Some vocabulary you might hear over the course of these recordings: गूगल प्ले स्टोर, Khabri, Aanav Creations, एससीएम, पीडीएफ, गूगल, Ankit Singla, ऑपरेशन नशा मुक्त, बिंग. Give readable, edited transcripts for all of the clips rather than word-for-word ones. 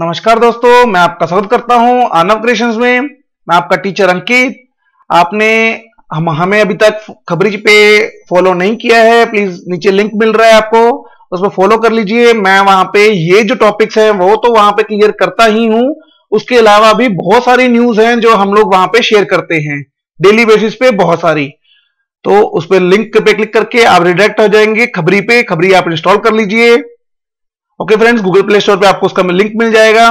नमस्कार दोस्तों, मैं आपका स्वागत करता हूं आनव क्रिएशंस में। मैं आपका टीचर अंकित। आपने हमें अभी तक खबरी पे फॉलो नहीं किया है, प्लीज नीचे लिंक मिल रहा है आपको, उसमें फॉलो कर लीजिए। मैं वहां पे ये जो टॉपिक्स हैं वो तो वहां पे क्लियर करता ही हूं, उसके अलावा भी बहुत सारी न्यूज हैं जो हम लोग वहां पे शेयर करते हैं डेली बेसिस पे, बहुत सारी। तो उस पर लिंक पे क्लिक करके आप रिडायरेक्ट हो जाएंगे खबरी पे। खबरी आप इंस्टॉल कर लीजिए। Okay friends, गूगल प्ले स्टोर पे आपको उसका लिंक मिल जाएगा।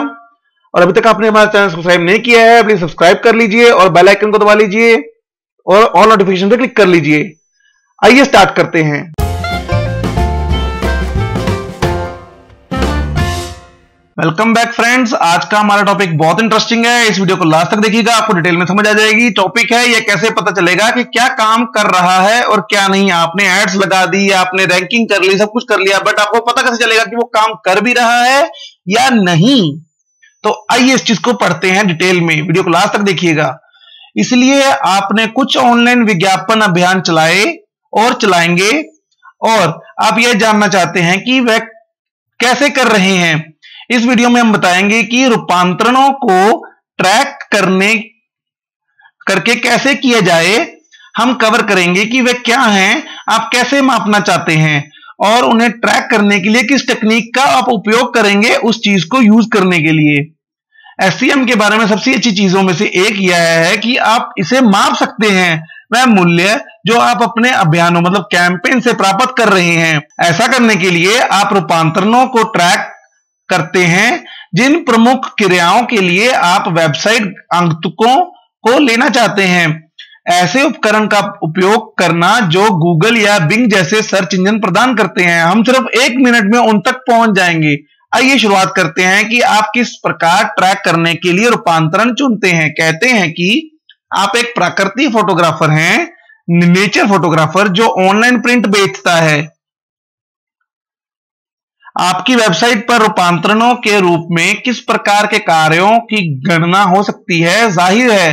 और अभी तक आपने हमारा चैनल सब्सक्राइब नहीं किया है, प्लीज सब्सक्राइब कर लीजिए और बेल आइकन को दबा लीजिए और ऑल नोटिफिकेशन पे क्लिक कर लीजिए। आइए स्टार्ट करते हैं। वेलकम बैक फ्रेंड्स, आज का हमारा टॉपिक बहुत इंटरेस्टिंग है। इस वीडियो को लास्ट तक देखिएगा, आपको डिटेल में समझ आ जाएगी। टॉपिक है यह, कैसे पता चलेगा कि क्या काम कर रहा है और क्या नहीं। आपने एड्स लगा दी, आपने रैंकिंग कर ली, सब कुछ कर लिया, बट आपको पता कैसे चलेगा कि वो काम कर भी रहा है या नहीं। तो आइए इस चीज को पढ़ते हैं डिटेल में, वीडियो को लास्ट तक देखिएगा। इसलिए आपने कुछ ऑनलाइन विज्ञापन अभियान चलाए और चलाएंगे और आप यह जानना चाहते हैं कि वह कैसे कर रहे हैं। इस वीडियो में हम बताएंगे कि रूपांतरणों को ट्रैक करके कैसे किया जाए। हम कवर करेंगे कि वे क्या हैं, आप कैसे मापना चाहते हैं और उन्हें ट्रैक करने के लिए किस टेक्निक का आप उपयोग करेंगे उस चीज को यूज करने के लिए। एससीएम के बारे में सबसे अच्छी चीजों में से एक यह है कि आप इसे माप सकते हैं, वह मूल्य जो आप अपने अभियानों मतलब कैंपेन से प्राप्त कर रहे हैं। ऐसा करने के लिए आप रूपांतरणों को ट्रैक करते हैं। जिन प्रमुख क्रियाओं के लिए आप वेबसाइट आगंतुकों को लेना चाहते हैं, ऐसे उपकरण का उपयोग करना जो गूगल या बिंग जैसे सर्च इंजन प्रदान करते हैं। हम सिर्फ एक मिनट में उन तक पहुंच जाएंगे। आइए शुरुआत करते हैं कि आप किस प्रकार ट्रैक करने के लिए रूपांतरण चुनते हैं। कहते हैं कि आप एक प्राकृतिक फोटोग्राफर हैं, नेचर फोटोग्राफर, जो ऑनलाइन प्रिंट बेचता है। आपकी वेबसाइट पर रूपांतरणों के रूप में किस प्रकार के कार्यों की गणना हो सकती है। जाहिर है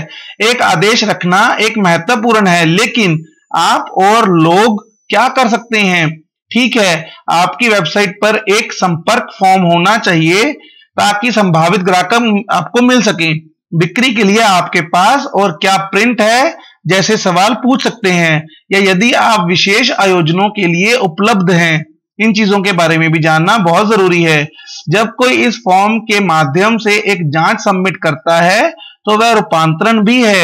एक आदेश रखना एक महत्वपूर्ण है, लेकिन आप और लोग क्या कर सकते हैं। ठीक है, आपकी वेबसाइट पर एक संपर्क फॉर्म होना चाहिए ताकि संभावित ग्राहक आपको मिल सके। बिक्री के लिए आपके पास और क्या प्रिंट है जैसे सवाल पूछ सकते हैं, या यदि आप विशेष आयोजनों के लिए उपलब्ध हैं। इन चीजों के बारे में भी जानना बहुत जरूरी है। जब कोई इस फॉर्म के माध्यम से एक जांच सबमिट करता है तो वह रूपांतरण भी है।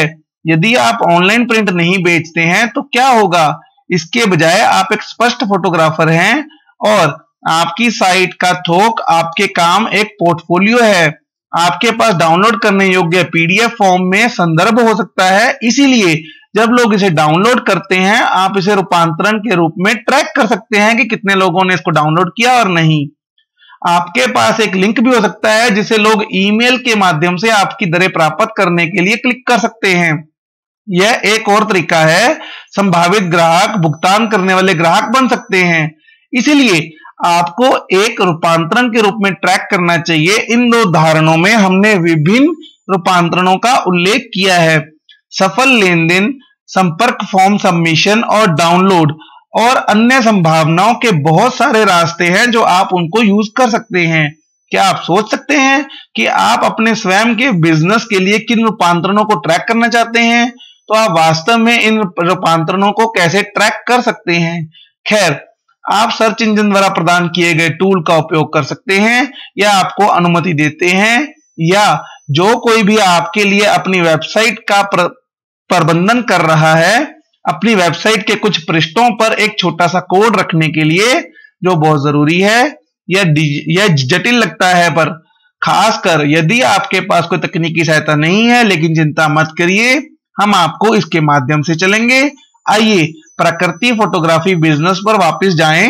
यदि आप ऑनलाइन प्रिंट नहीं बेचते हैं तो क्या होगा। इसके बजाय आप एक स्पष्ट फोटोग्राफर हैं और आपकी साइट का थोक आपके काम एक पोर्टफोलियो है। आपके पास डाउनलोड करने योग्य पीडीएफ फॉर्म में संदर्भ हो सकता है, इसीलिए जब लोग इसे डाउनलोड करते हैं आप इसे रूपांतरण के रूप में ट्रैक कर सकते हैं कि कितने लोगों ने इसको डाउनलोड किया और नहीं। आपके पास एक लिंक भी हो सकता है जिसे लोग ईमेल के माध्यम से आपकी दरें प्राप्त करने के लिए क्लिक कर सकते हैं। यह एक और तरीका है। संभावित ग्राहक भुगतान करने वाले ग्राहक बन सकते हैं, इसीलिए आपको एक रूपांतरण के रूप में ट्रैक करना चाहिए। इन दो उदाहरणों में हमने विभिन्न रूपांतरणों का उल्लेख किया है: सफल लेनदेन, संपर्क फॉर्म सबमिशन और डाउनलोड। और अन्य संभावनाओं के बहुत सारे रास्ते हैं जो आप उनको यूज कर सकते हैं। क्या आप सोच सकते हैं कि आप अपने स्वयं के बिजनेस के लिए किन रूपांतरणों को ट्रैक करना चाहते हैं? तो आप वास्तव में इन रूपांतरणों को कैसे ट्रैक कर सकते हैं। खैर, आप सर्च इंजन द्वारा प्रदान किए गए टूल का उपयोग कर सकते हैं, या आपको अनुमति देते हैं, या जो कोई भी आपके लिए अपनी वेबसाइट का प्रबंधन कर रहा है अपनी वेबसाइट के कुछ पृष्ठों पर एक छोटा सा कोड रखने के लिए, जो बहुत जरूरी है या जटिल लगता है, पर खासकर यदि आपके पास कोई तकनीकी सहायता नहीं है। लेकिन चिंता मत करिए, हम आपको इसके माध्यम से चलेंगे। आइए प्राकृतिक फोटोग्राफी बिजनेस पर वापस जाएं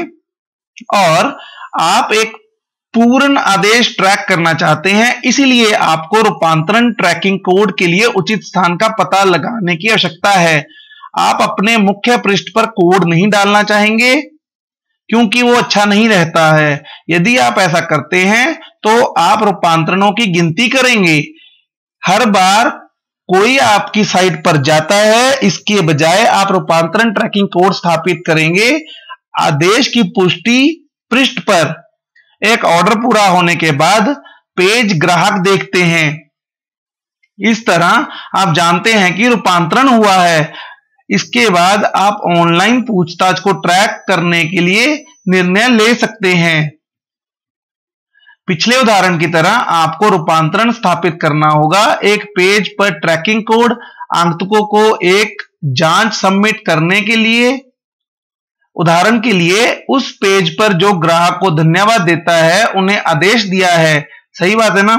और आप एक पूर्ण आदेश ट्रैक करना चाहते हैं, इसीलिए आपको रूपांतरण ट्रैकिंग कोड के लिए उचित स्थान का पता लगाने की आवश्यकता है। आप अपने मुख्य पृष्ठ पर कोड नहीं डालना चाहेंगे क्योंकि वो अच्छा नहीं रहता है। यदि आप ऐसा करते हैं तो आप रूपांतरणों की गिनती करेंगे। हर बार कोई आपकी साइट पर जाता है, इसके बजाय आप रूपांतरण ट्रैकिंग कोड स्थापित करेंगे। आदेश की पुष्टि पृष्ठ पर एक ऑर्डर पूरा होने के बाद पेज ग्राहक देखते हैं। इस तरह आप जानते हैं कि रूपांतरण हुआ है। इसके बाद आप ऑनलाइन पूछताछ को ट्रैक करने के लिए निर्णय ले सकते हैं। पिछले उदाहरण की तरह आपको रूपांतरण स्थापित करना होगा। एक पेज पर ट्रैकिंग कोड, आगंतुकों को एक जांच सबमिट करने के लिए। उदाहरण के लिए उस पेज पर जो ग्राहक को धन्यवाद देता है उन्हें आदेश दिया है। सही बात है ना।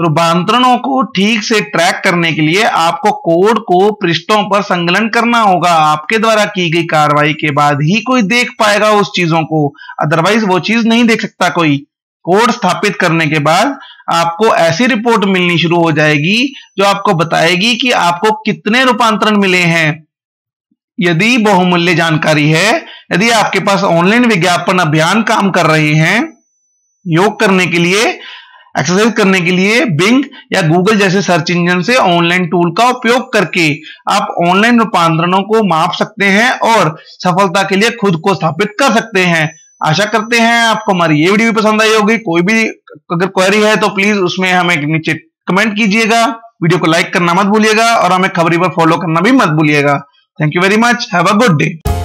रूपांतरणों को ठीक से ट्रैक करने के लिए आपको कोड को पृष्ठों पर संकलन करना होगा। आपके द्वारा की गई कार्रवाई के बाद ही कोई देख पाएगा उस चीजों को, अदरवाइज वो चीज नहीं देख सकता कोई। कोड स्थापित करने के बाद आपको ऐसी रिपोर्ट मिलनी शुरू हो जाएगी जो आपको बताएगी कि आपको कितने रूपांतरण मिले हैं। यदि बहुमूल्य जानकारी है, यदि आपके पास ऑनलाइन विज्ञापन अभियान काम कर रहे हैं, योग करने के लिए, एक्सरसाइज करने के लिए बिंग या गूगल जैसे सर्च इंजन से ऑनलाइन टूल का उपयोग करके आप ऑनलाइन रूपांतरणों को माप सकते हैं और सफलता के लिए खुद को स्थापित कर सकते हैं। आशा करते हैं आपको हमारी ये वीडियो पसंद आई होगी। कोई भी अगर क्वेरी है तो प्लीज उसमें हमें नीचे कमेंट कीजिएगा। वीडियो को लाइक करना मत भूलिएगा और हमें खबरी पर फॉलो करना भी मत भूलिएगा। Thank you very much. Have a good day.